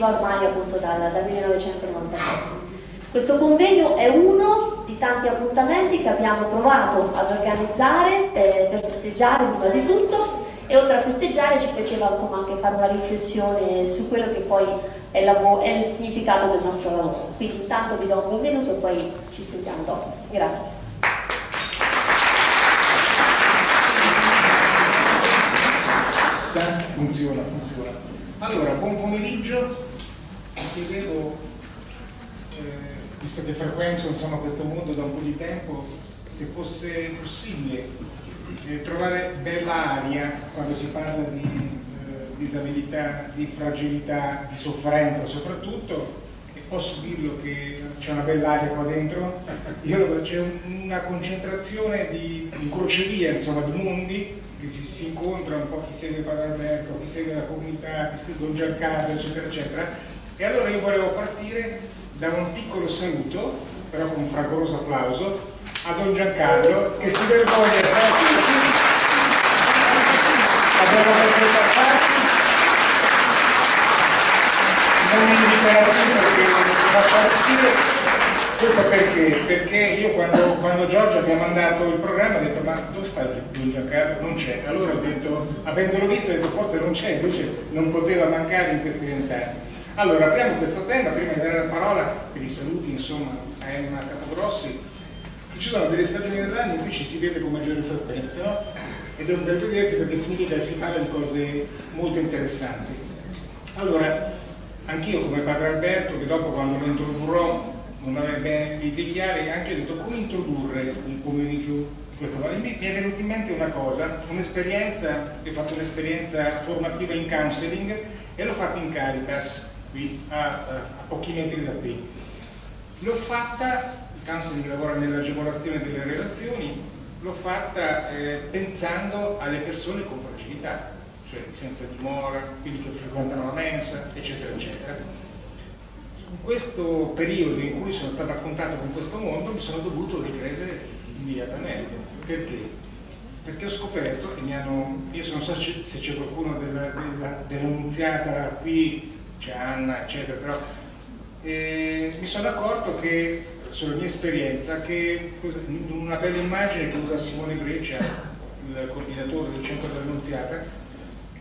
Ormai appunto dal 1997. Questo convegno è uno di tanti appuntamenti che abbiamo provato ad organizzare per festeggiare prima di tutto, e oltre a festeggiare ci piaceva insomma anche fare una riflessione su quello che poi è il significato del nostro lavoro. Quindi intanto vi do un benvenuto e poi ci sentiamo dopo. Grazie. Funziona. Allora, buon pomeriggio. Chiedevo, visto che frequento questo mondo da un po' di tempo, se fosse possibile trovare bella aria quando si parla di disabilità, di fragilità, di sofferenza soprattutto. E posso dirlo che c'è una bella aria qua dentro, c'è una concentrazione di crocevia, di mondi che si incontrano, un po' chi segue Padre Alberto, chi segue la comunità, chi segue Don Giancarlo, eccetera, eccetera. E allora io volevo partire da un piccolo saluto, però con un fragoroso applauso, a Don Giancarlo, che si vergogna di essere qui. Non mi inviterò più perché non faccio partire. Questo perché? Perché io quando Giorgio abbiamo mandato il programma ho detto: ma dove sta Don Giancarlo? Non c'è. Allora ho detto, avendolo visto, ho detto forse non c'è, invece non poteva mancare in questi 20 anni. Allora apriamo questo tema, prima di dare la parola per i saluti a Emma Capogrossi. Ci sono delle stagioni dell'anno in cui ci si vede con maggiore frequenza, no? Ed è un bel vedersi perché significa che si parla di cose molto interessanti. Allora, anch'io come Padre Alberto, che dopo quando lo introdurrò non avrei bene di chiare, anche detto come introdurre un pomeriggio di questo valore. Mi è venuta in mente una cosa, un'esperienza, ho fatto un'esperienza formativa in counseling e l'ho fatta in Caritas, qui a pochi metri da qui. L'ho fatta, il counseling lavora nell'agevolazione delle relazioni, l'ho fatta pensando alle persone con fragilità, cioè senza dimora, quelli che frequentano la mensa, eccetera, eccetera. In questo periodo in cui sono stato a contatto con questo mondo mi sono dovuto ricredere immediatamente. Perché? Perché ho scoperto che io non so se c'è qualcuno dell'Annunziata qui, c'è Anna, eccetera, però mi sono accorto che, sulla mia esperienza, che una bella immagine che usa Simone Grecia, il coordinatore del centro dell'Annunziata,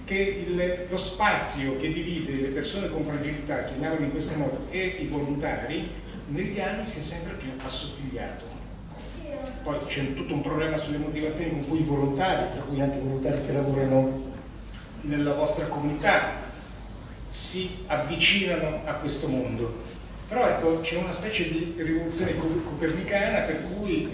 che lo spazio che divide le persone con fragilità, chiamiamolo in questo modo, e i volontari, negli anni si è sempre più assottigliato. Poi c'è tutto un problema sulle motivazioni con cui i volontari, tra cui anche i volontari che lavorano nella vostra comunità, si avvicinano a questo mondo. Però ecco, c'è una specie di rivoluzione copernicana per cui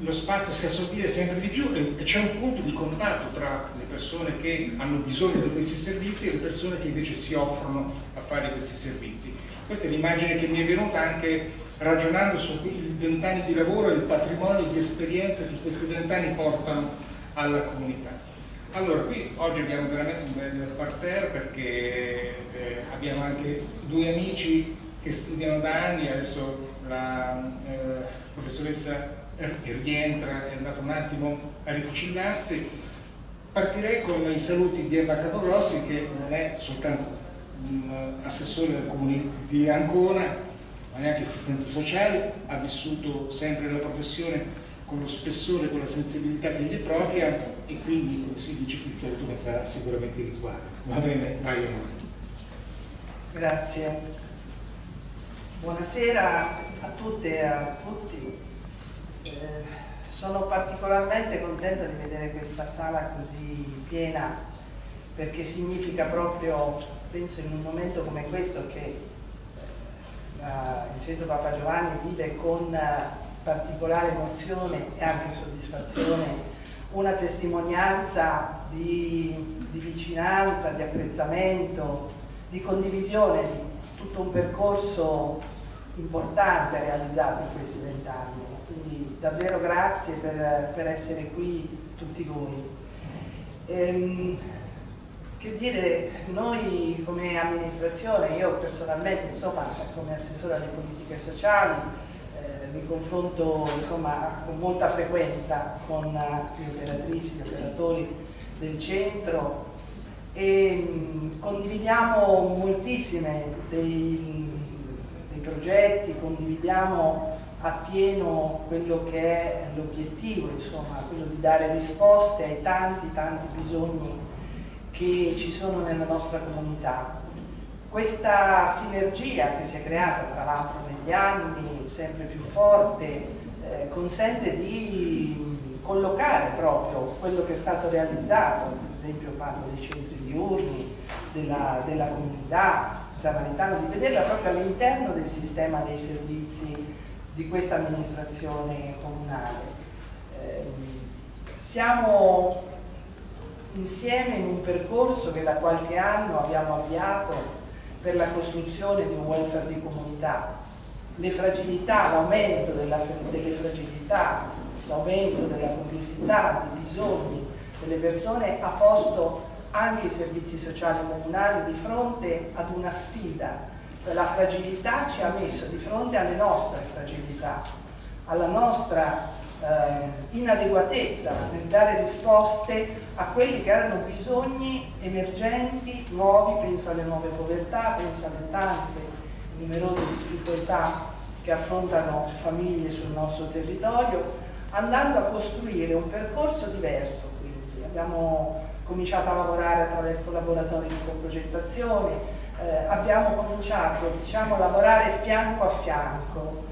lo spazio si assottiglia sempre di più e c'è un punto di contatto tra le persone che hanno bisogno di questi servizi e le persone che invece si offrono a fare questi servizi. Questa è l'immagine che mi è venuta anche ragionando su i 20 anni di lavoro e il patrimonio di esperienza che questi 20 anni portano alla comunità. Allora, qui oggi abbiamo veramente un bel parterre perché abbiamo anche due amici che studiano da anni, adesso la professoressa rientra, è andato un attimo a rifucillarsi. Partirei con i saluti di Emma Capogrossi, che non è soltanto assessore del comune di Ancona, ma è anche assistente sociale, ha vissuto sempre la professione con lo spessore, con la sensibilità che gli è propria, e quindi, come si dice, il saluto sarà sicuramente rituale. Va bene, vai avanti. Grazie. Buonasera a tutte e a tutti. Sono particolarmente contenta di vedere questa sala così piena, perché significa proprio, penso, in un momento come questo che il Centro Papa Giovanni vive con particolare emozione e anche soddisfazione una testimonianza di vicinanza, di apprezzamento, di condivisione di tutto un percorso importante realizzato in questi 20 anni. Quindi davvero grazie per essere qui tutti voi. Che dire, noi come amministrazione, io personalmente, insomma, come assessore alle politiche sociali, mi confronto, insomma, con molta frequenza con le operatrici, gli operatori del centro, e condividiamo moltissime dei progetti, condividiamo appieno quello che è l'obiettivo, insomma, quello di dare risposte ai tanti bisogni che ci sono nella nostra comunità. Questa sinergia che si è creata tra l'altro negli anni, sempre più forte, consente di collocare proprio quello che è stato realizzato, per esempio parlo dei centri diurni, della comunità samaritana, di vederla proprio all'interno del sistema dei servizi di questa amministrazione comunale. Siamo insieme in un percorso che da qualche anno abbiamo avviato per la costruzione di un welfare di comunità. Le fragilità, l'aumento delle fragilità, l'aumento della complessità, dei bisogni delle persone ha posto anche i servizi sociali comunali di fronte ad una sfida. La fragilità ci ha messo di fronte alle nostre fragilità, alla nostra inadeguatezza nel dare risposte a quelli che erano bisogni emergenti, nuovi, penso alle nuove povertà, penso alle tante numerose difficoltà che affrontano famiglie sul nostro territorio, andando a costruire un percorso diverso. Quindi abbiamo cominciato a lavorare attraverso laboratori di coprogettazione, abbiamo cominciato, diciamo, a lavorare fianco a fianco,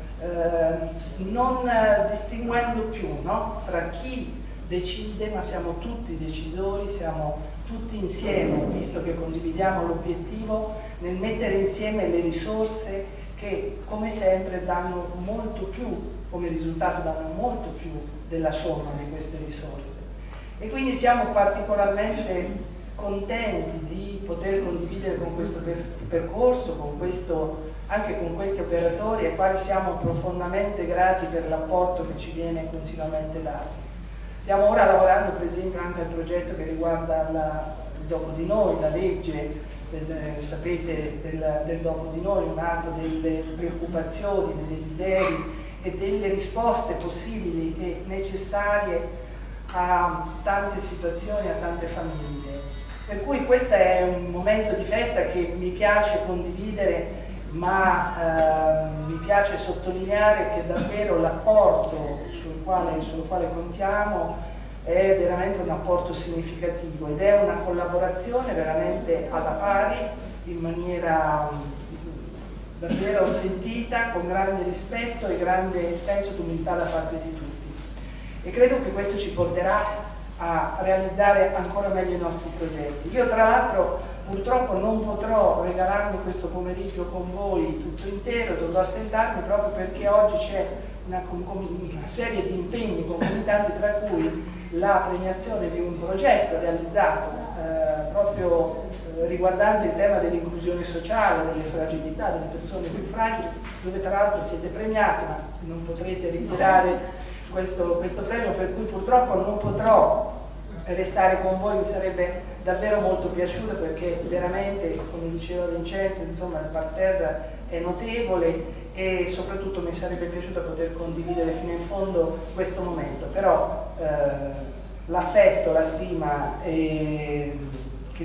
non distinguendo più, no? Tra chi decide, ma siamo tutti decisori, siamo tutti insieme, visto che condividiamo l'obiettivo, nel mettere insieme le risorse che, come sempre, danno molto più, come risultato danno molto più della somma di queste risorse. E quindi siamo particolarmente contenti di poter condividere con questo percorso, anche con questi operatori, ai quali siamo profondamente grati per l'apporto che ci viene continuamente dato. Stiamo ora lavorando per esempio anche al progetto che riguarda il dopo di noi, la legge, sapete, del dopo di noi, un altro delle preoccupazioni, dei desideri e delle risposte possibili e necessarie a tante situazioni, a tante famiglie. Per cui questo è un momento di festa che mi piace condividere, ma mi piace sottolineare che davvero l'apporto sul quale contiamo è veramente un apporto significativo ed è una collaborazione veramente alla pari, in maniera davvero sentita, con grande rispetto e grande senso di umiltà da parte di tutti. E credo che questo ci porterà a realizzare ancora meglio i nostri progetti. Io tra l'altro purtroppo non potrò regalarmi questo pomeriggio con voi tutto intero, dovrò assentarmi proprio perché oggi c'è una serie di impegni concomitanti, tra cui la premiazione di un progetto realizzato proprio riguardante il tema dell'inclusione sociale, delle fragilità, delle persone più fragili, dove tra l'altro siete premiati, ma non potrete ritirare questo premio, per cui purtroppo non potrò restare con voi. Mi sarebbe davvero molto piaciuto, perché veramente, come diceva Vincenzo, insomma, il parterre è notevole e soprattutto mi sarebbe piaciuto poter condividere fino in fondo questo momento. Però l'affetto, la stima che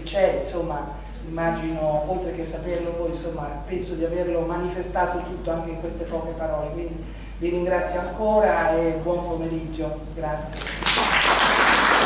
c'è, insomma, immagino, oltre che saperlo voi, insomma, penso di averlo manifestato tutto anche in queste poche parole, quindi vi ringrazio ancora e buon pomeriggio, grazie.